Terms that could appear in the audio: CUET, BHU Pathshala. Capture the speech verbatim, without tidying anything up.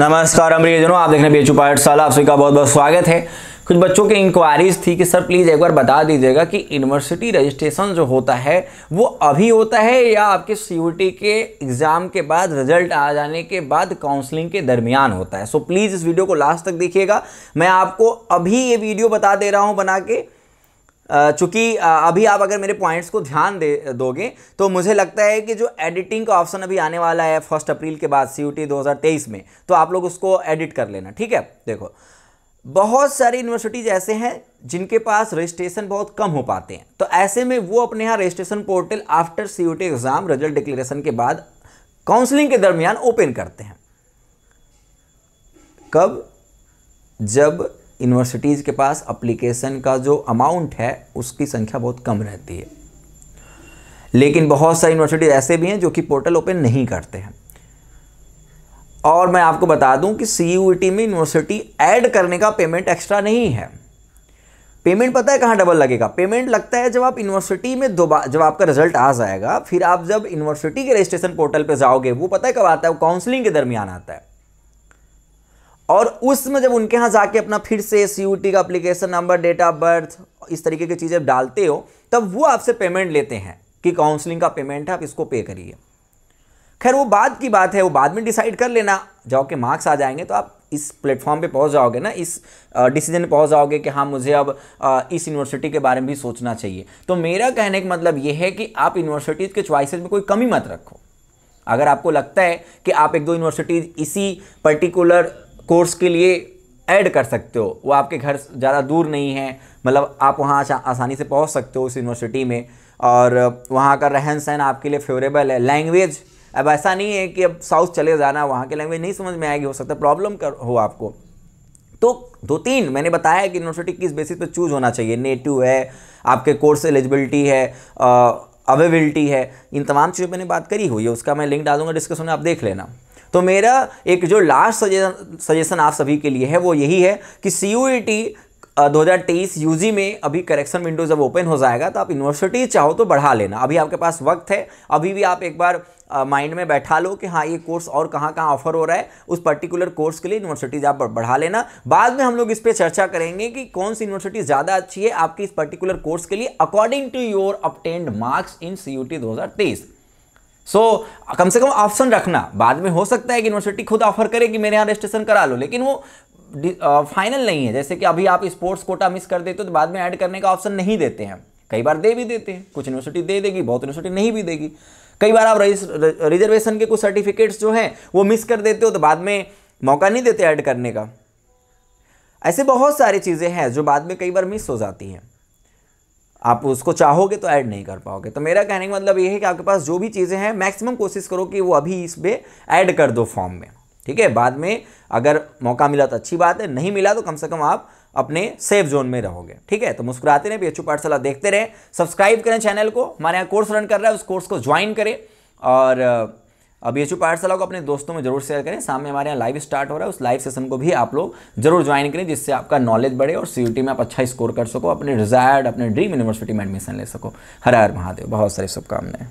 नमस्कार प्रियजनों, आप देख रहे हैं बीएचयू पाठशाला। आप सभी का बहुत बहुत स्वागत है। कुछ बच्चों की इंक्वायरीज थी कि सर प्लीज़ एक बार बता दीजिएगा कि यूनिवर्सिटी रजिस्ट्रेशन जो होता है वो अभी होता है या आपके सीयूटी के एग्ज़ाम के बाद, रिजल्ट आ जाने के बाद, काउंसलिंग के दरमियान होता है। सो प्लीज़ इस वीडियो को लास्ट तक देखिएगा। मैं आपको अभी ये वीडियो बता दे रहा हूँ बना के, चूँकि अभी आप अगर मेरे पॉइंट्स को ध्यान दे दोगे तो मुझे लगता है कि जो एडिटिंग का ऑप्शन अभी आने वाला है फर्स्ट अप्रैल के बाद सीयूटी दो हज़ार तेईस में, तो आप लोग उसको एडिट कर लेना, ठीक है। देखो, बहुत सारी यूनिवर्सिटीज ऐसे हैं जिनके पास रजिस्ट्रेशन बहुत कम हो पाते हैं, तो ऐसे में वो अपने यहाँ registration portal after CUET exam result declaration के बाद काउंसलिंग के दरमियान ओपन करते हैं। कब? जब यूनिवर्सिटीज़ के पास एप्लीकेशन का जो अमाउंट है उसकी संख्या बहुत कम रहती है। लेकिन बहुत सारी यूनिवर्सिटीज़ ऐसे भी हैं जो कि पोर्टल ओपन नहीं करते हैं। और मैं आपको बता दूं कि सीयूईटी में यूनिवर्सिटी ऐड करने का पेमेंट एक्स्ट्रा नहीं है। पेमेंट पता है कहाँ डबल लगेगा? पेमेंट लगता है जब आप यूनिवर्सिटी में दोबारा, जब आपका रिजल्ट आ जाएगा, फिर आप जब यूनिवर्सिटी के रजिस्ट्रेशन पोर्टल पर जाओगे, वो पता है कब आता है? वो काउंसलिंग के दरमियान आता है। और उसमें जब उनके यहाँ जाके अपना फिर से सीयूटी का application number, date of birth, इस तरीके की चीज़ें डालते हो, तब वो आपसे पेमेंट लेते हैं कि काउंसलिंग का पेमेंट है, आप इसको पे करिए। खैर, वो बाद की बात है, वो बाद में डिसाइड कर लेना। जाओ के मार्क्स आ जाएंगे तो आप इस प्लेटफॉर्म पे पहुंच जाओगे ना, इस डिसीजन पे पहुंच जाओगे कि हाँ, मुझे अब आ, इस यूनिवर्सिटी के बारे में भी सोचना चाहिए। तो मेरा कहने का मतलब ये है कि आप यूनिवर्सिटीज़ के चॉइसेस में कोई कमी मत रखो। अगर आपको लगता है कि आप एक दो यूनिवर्सिटीज़ इसी पर्टिकुलर कोर्स के लिए ऐड कर सकते हो, वो आपके घर ज़्यादा दूर नहीं है, मतलब आप वहाँ आसानी से पहुँच सकते हो उस यूनिवर्सिटी में, और वहाँ का रहन सहन आपके लिए फेवरेबल है। लैंग्वेज, अब ऐसा नहीं है कि अब साउथ चले जाना, वहाँ की लैंग्वेज नहीं समझ में आएगी, हो सकता है प्रॉब्लम कर हो आपको। तो दो तीन मैंने बताया कि यूनिवर्सिटी किस बेसिस पे चूज़ होना चाहिए, नेटिव है, आपके कोर्स एलिजिबिलिटी है, अवेबिलिटी है, इन तमाम चीज़ों पर मैंने बात करी हुई है। उसका मैं लिंक डालूंगा डिस्कशन में, आप देख लेना। तो मेरा एक जो लास्ट सजेशन सजेशन आप सभी के लिए है वो यही है कि सीयूईटी दो हज़ार तेईस यूजी में अभी करेक्शन विंडो जब ओपन हो जाएगा तो आप यूनिवर्सिटी चाहो तो बढ़ा लेना। अभी आपके पास वक्त है, अभी भी आप एक बार माइंड में बैठा लो कि हाँ, ये कोर्स और कहाँ कहाँ ऑफर हो रहा है, उस पर्टिकुलर कोर्स के लिए यूनिवर्सिटीज आप बढ़ा लेना। बाद में हम लोग इस पर चर्चा करेंगे कि कौन सी यूनिवर्सिटी ज़्यादा अच्छी है आपकी इस पर्टिकुलर कोर्स के लिए according to your obtained marks in CUET दो हज़ार तेईस। सो so, कम से कम ऑप्शन रखना। बाद में हो सकता है कि यूनिवर्सिटी खुद ऑफर करे कि मेरे यहाँ रजिस्ट्रेशन करा लो, लेकिन वो आ, फाइनल नहीं है। जैसे कि अभी आप स्पोर्ट्स कोटा मिस कर देते हो तो बाद में ऐड करने का ऑप्शन नहीं देते हैं, कई बार दे भी देते हैं। कुछ यूनिवर्सिटी दे देगी, बहुत यूनिवर्सिटी नहीं भी देगी। कई बार आप रिजर्वेशन के कुछ सर्टिफिकेट्स जो हैं वो मिस कर देते हो तो बाद में मौका नहीं देते ऐड करने का। ऐसे बहुत सारी चीज़ें हैं जो बाद में कई बार मिस हो जाती हैं, आप उसको चाहोगे तो ऐड नहीं कर पाओगे। तो मेरा कहने का मतलब ये है कि आपके पास जो भी चीज़ें हैं मैक्सिमम कोशिश करो कि वो अभी इस पर ऐड कर दो फॉर्म में, ठीक है। बाद में अगर मौका मिला तो अच्छी बात है, नहीं मिला तो कम से कम आप अपने सेफ जोन में रहोगे, ठीक है। तो मुस्कुराते रहें, बीएचयू पाठशाला देखते रहें, सब्सक्राइब करें चैनल को। हमारे यहाँ कोर्स रन कर रहा है, उस कोर्स को ज्वाइन करें और बीएचयू पाठशाला को अपने दोस्तों में जरूर शेयर करें। सामने हमारे यहाँ लाइव स्टार्ट हो रहा है, उस लाइव सेशन को भी आप लोग जरूर ज्वाइन करें, जिससे आपका नॉलेज बढ़े और सीयूटी में आप अच्छा स्कोर कर सको, अपने डिजायर्ड, अपने ड्रीम यूनिवर्सिटी में एडमिशन ले सको। हर हर महादेव, बहुत सारी शुभकामनाएं।